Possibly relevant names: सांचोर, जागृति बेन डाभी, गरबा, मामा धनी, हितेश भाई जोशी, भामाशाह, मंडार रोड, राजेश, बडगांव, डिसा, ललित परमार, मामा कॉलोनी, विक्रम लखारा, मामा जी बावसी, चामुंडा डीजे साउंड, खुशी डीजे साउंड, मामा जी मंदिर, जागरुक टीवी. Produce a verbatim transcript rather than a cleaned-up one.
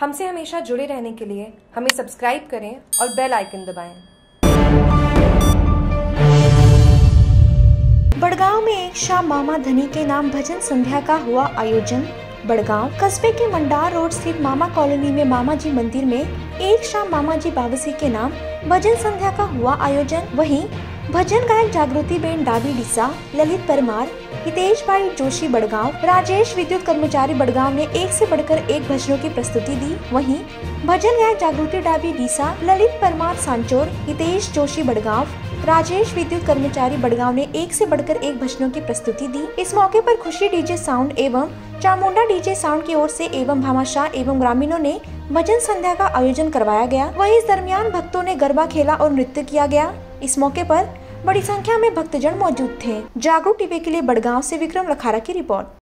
हमसे हमेशा जुड़े रहने के लिए हमें सब्सक्राइब करें और बेल आइकन दबाएं। बडगांव में एक शाह मामा धनी के नाम भजन संध्या का हुआ आयोजन। बडगांव कस्बे के मंडार रोड स्थित मामा कॉलोनी में मामा जी मंदिर में एक शाह मामा जी बावसी के नाम भजन संध्या का हुआ आयोजन। वहीं भजन गायक जागृति बेन डाभी डिसा, ललित परमार, हितेश भाई जोशी बडगांव, राजेश विद्युत कर्मचारी बडगांव ने एक से बढ़कर एक भजनों की प्रस्तुति दी। वहीं भजन गायक जागृति डाभी डिसा, ललित परमार सांचोर, हितेश जोशी बडगांव, राजेश विद्युत कर्मचारी बडगांव ने एक से बढ़कर एक भजनों की प्रस्तुति दी। इस मौके पर खुशी डीजे साउंड एवं चामुंडा डीजे साउंड की ओर से एवं भामाशाह एवं ग्रामीणों ने भजन संध्या का आयोजन करवाया गया। वहीं इस दरमियान भक्तों ने गरबा खेला और नृत्य किया गया। इस मौके पर बड़ी संख्या में भक्तजन मौजूद थे। जागरुक टीवी के लिए बडगांव से विक्रम लखारा की रिपोर्ट।